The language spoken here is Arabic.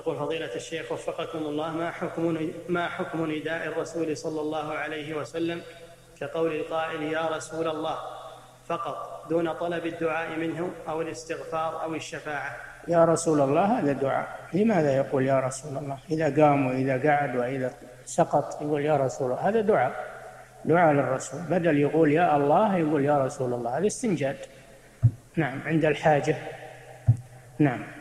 يقول فضيلة الشيخ وفقكم الله، ما حكم نداء الرسول صلى الله عليه وسلم كقول القائل يا رسول الله فقط دون طلب الدعاء منه أو الاستغفار أو الشفاعة؟ يا رسول الله هذا دعاء. لماذا يقول يا رسول الله؟ إذا قام وإذا قعد وإذا سقط يقول يا رسول الله، هذا دعاء للرسول، بدل يقول يا الله يقول يا رسول الله، هذا استنجاد. نعم، عند الحاجة. نعم.